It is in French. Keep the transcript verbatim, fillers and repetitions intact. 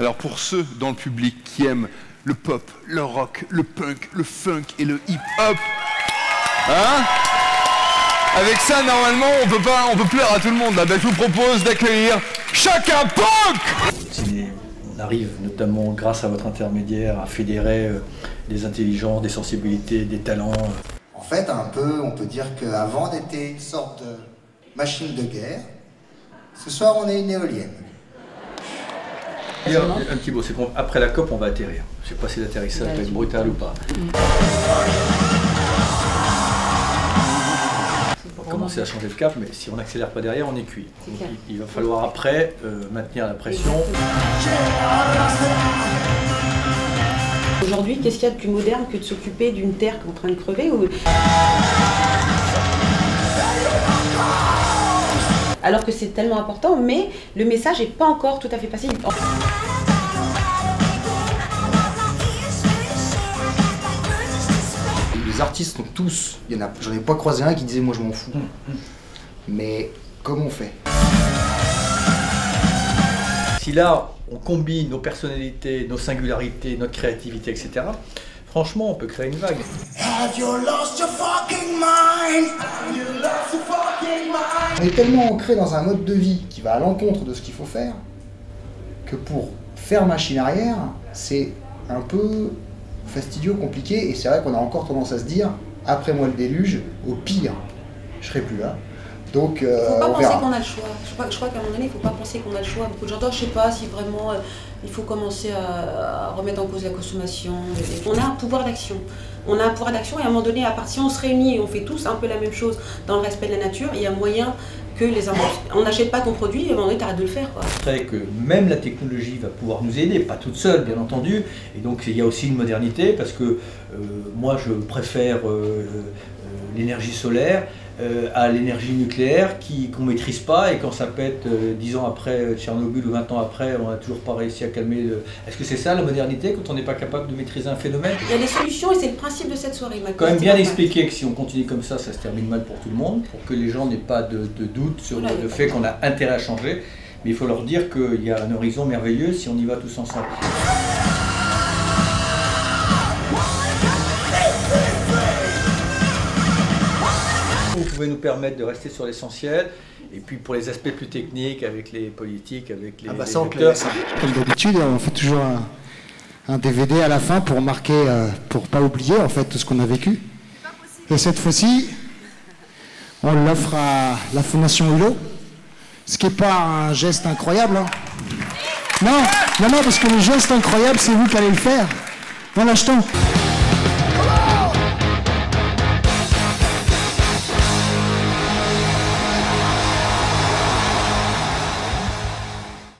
Alors pour ceux dans le public qui aiment le pop, le rock, le punk, le funk et le hip-hop, hein? Avec ça, normalement, on peut pas, on peut plaire à tout le monde. Là. Ben, je vous propose d'accueillir Shaka Ponk. Si on arrive, notamment grâce à votre intermédiaire, à fédérer euh, des intelligences, des sensibilités, des talents. En fait, un peu, on peut dire qu'avant, on était une sorte de machine de guerre. Ce soir, on est une éolienne. D'ailleurs, un petit mot, c'est qu'après la COP, on va atterrir. Je sais pas si l'atterrissage va être brutal ou pas. On va commencer à changer de cap, mais si on n'accélère pas derrière, on est cuit. Est il, il va falloir après euh, maintenir la pression. Aujourd'hui, qu'est-ce qu'il y a de plus moderne que de s'occuper d'une terre qui est en train de crever ou... Alors que c'est tellement important, mais le message n'est pas encore tout à fait passé. Les artistes sont tous, il y en a, j'en ai pas croisé un qui disait moi je m'en fous. Mais comment on fait? Si là on combine nos personnalités, nos singularités, notre créativité, et cetera, franchement on peut créer une vague. Have you lost your fucking mind? Have you lost your fucking mind? On est tellement ancré dans un mode de vie qui va à l'encontre de ce qu'il faut faire, que pour faire machine arrière, c'est un peu fastidieux, compliqué, et c'est vrai qu'on a encore tendance à se dire, après moi le déluge, au pire, je serai plus là. Donc, euh, faut pas on penser qu'on a le choix. Je crois, je crois qu'à un moment donné, il ne faut pas penser qu'on a le choix. Beaucoup de gens disent, je ne sais pas si vraiment euh, il faut commencer à, à remettre en cause la consommation. On a un pouvoir d'action. On a un pouvoir d'action et à un moment donné, à partir si on se réunit et on fait tous un peu la même chose dans le respect de la nature, il y a moyen que les industries... On n'achète pas ton produit et à un moment donné, tu arrêtes de le faire. C'est vrai que même la technologie va pouvoir nous aider, pas toute seule, bien entendu. Et donc, il y a aussi une modernité parce que euh, moi, je préfère euh, euh, l'énergie solaire Euh, à l'énergie nucléaire qu'on ne maîtrise pas et quand ça pète euh, dix ans après euh, Tchernobyl ou vingt ans après, on n'a toujours pas réussi à calmer le... Est-ce que c'est ça la modernité quand on n'est pas capable de maîtriser un phénomène? Il y a des solutions et c'est le principe de cette soirée. Quand même bien expliquer que si on continue comme ça, ça se termine mal pour tout le monde, pour que les gens n'aient pas de, de doute sur voilà, le, le fait qu'on a intérêt à changer, mais il faut leur dire qu'il y a un horizon merveilleux si on y va tous ensemble. Nous permettre de rester sur l'essentiel et puis pour les aspects plus techniques avec les politiques, avec les, ah bah les acteurs. Comme d'habitude, on fait toujours un, un D V D à la fin pour marquer, euh, pour pas oublier en fait tout ce qu'on a vécu. Et cette fois-ci, on l'offre à la Fondation Hulot, ce qui n'est pas un geste incroyable. Hein. Non, non, non, parce que le geste incroyable, c'est vous qui allez le faire. En l'achetant.